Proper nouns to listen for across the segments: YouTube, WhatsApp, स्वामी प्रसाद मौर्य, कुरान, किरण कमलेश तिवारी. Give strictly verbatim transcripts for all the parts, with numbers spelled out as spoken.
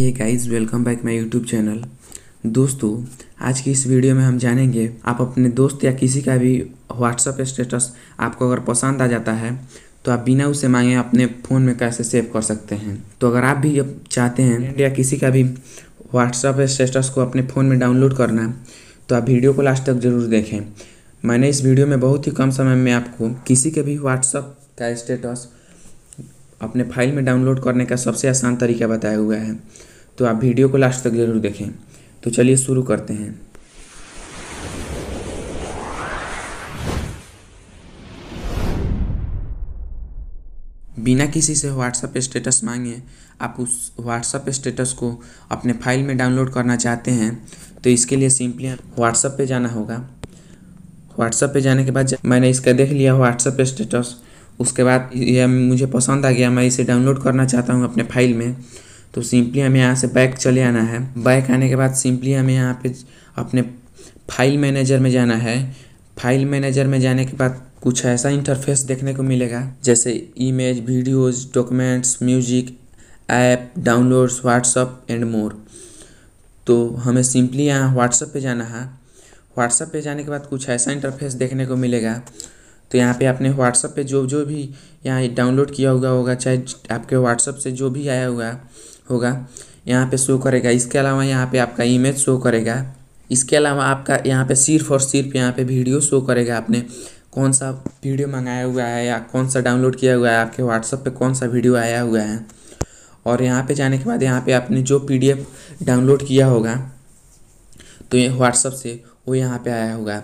Hey guys, welcome back my YouTube channel. दोस्तों, आज की इस वीडियो में हम जानेंगे आप अपने दोस्त या किसी का भी व्हाट्सएप स्टेटस आपको अगर पसंद आ जाता है तो आप बिना उसे मांगे अपने फ़ोन में कैसे सेव कर सकते हैं। तो अगर आप भी चाहते हैं या किसी का भी व्हाट्सएप स्टेटस को अपने फ़ोन में डाउनलोड करना तो आप वीडियो को लास्ट तक ज़रूर देखें। मैंने इस वीडियो में बहुत ही कम समय में आपको किसी के भी व्हाट्सएप का स्टेटस अपने फाइल में डाउनलोड करने का सबसे आसान तरीका बताया हुआ है, तो आप वीडियो को लास्ट तक ज़रूर देखें। तो चलिए शुरू करते हैं। बिना किसी से व्हाट्सएप स्टेटस मांगे आप उस व्हाट्सएप स्टेटस को अपने फाइल में डाउनलोड करना चाहते हैं तो इसके लिए सिंपली व्हाट्सएप पे जाना होगा। व्हाट्सएप पे जाने के बाद मैंने इसका देख लिया व्हाट्सएप स्टेटस, उसके बाद यह मुझे पसंद आ गया, मैं इसे डाउनलोड करना चाहता हूँ अपने फाइल में। तो सिंपली हमें यहाँ से बैक चले आना है। बैक आने के बाद सिंपली हमें यहाँ पे अपने फाइल मैनेजर में जाना है। फाइल मैनेजर में जाने के बाद कुछ ऐसा इंटरफेस देखने को मिलेगा जैसे image, videos, documents, music, app, downloads, WhatsApp and more. तो हमें सिंपली यहाँ व्हाट्सएप पर जाना है। व्हाट्सएप पर जाने के बाद कुछ ऐसा इंटरफेस देखने को मिलेगा। तो यहाँ पे आपने व्हाट्सएप पे जो जो भी यहाँ डाउनलोड किया हुआ होगा, चाहे आपके व्हाट्सएप से जो भी आया हुआ होगा, यहाँ पे शो करेगा। इसके अलावा यहाँ पे आपका इमेज शो करेगा। इसके अलावा आपका यहाँ पे सिर्फ और सिर्फ यहाँ पे वीडियो शो करेगा। आपने कौन सा वीडियो मंगाया हुआ है या कौन सा डाउनलोड किया हुआ है, आपके व्हाट्सएप पर कौन सा वीडियो आया हुआ है। और यहाँ पर जाने के बाद यहाँ पर आपने जो पी डी एफ डाउनलोड किया होगा तो ये व्हाट्सएप से वो यहाँ पर आया होगा।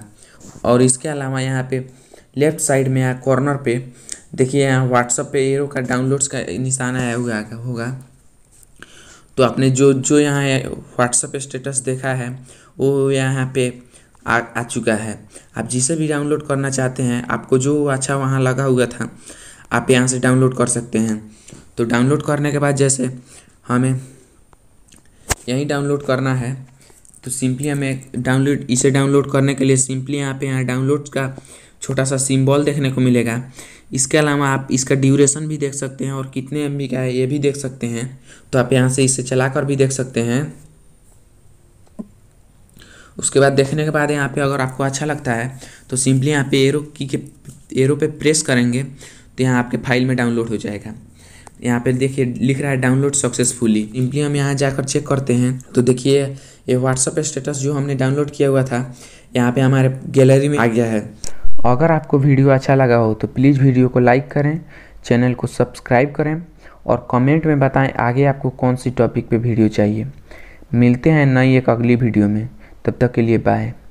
और इसके अलावा यहाँ पर लेफ़्ट साइड में या कॉर्नर पे देखिए यहाँ व्हाट्सएप पे एरो का डाउनलोड्स का निशान आया हुआ होगा। तो आपने जो जो यहाँ व्हाट्सएप स्टेटस देखा है वो यहाँ पे आ आ चुका है। आप जिसे भी डाउनलोड करना चाहते हैं, आपको जो अच्छा वहाँ लगा हुआ था, आप यहाँ से डाउनलोड कर सकते हैं। तो डाउनलोड करने के बाद जैसे हमें यहीं डाउनलोड करना है तो सिंपली हमें डाउनलोड इसे डाउनलोड करने के लिए सिंपली यहाँ पे यहाँ डाउनलोड का छोटा सा सिंबल देखने को मिलेगा। इसके अलावा आप इसका ड्यूरेशन भी देख सकते हैं और कितने एम बी का है ये भी देख सकते हैं। तो आप यहाँ से इसे चलाकर भी देख सकते हैं। उसके बाद देखने के बाद यहाँ पे अगर आपको अच्छा लगता है तो सिंपली यहाँ पे एरो की के एरो पे प्रेस करेंगे तो यहाँ आपके फाइल में डाउनलोड हो जाएगा। यहाँ पे देखिए लिख रहा है डाउनलोड सक्सेसफुली। सिंपली हम यहाँ जाकर चेक करते हैं तो देखिए ये व्हाट्सएप स्टेटस जो हमने डाउनलोड किया हुआ था यहाँ पे हमारे गैलरी में आ गया है। अगर आपको वीडियो अच्छा लगा हो तो प्लीज़ वीडियो को लाइक करें, चैनल को सब्सक्राइब करें और कमेंट में बताएं आगे आपको कौन सी टॉपिक पे वीडियो चाहिए। मिलते हैं नई एक अगली वीडियो में, तब तक के लिए बाय।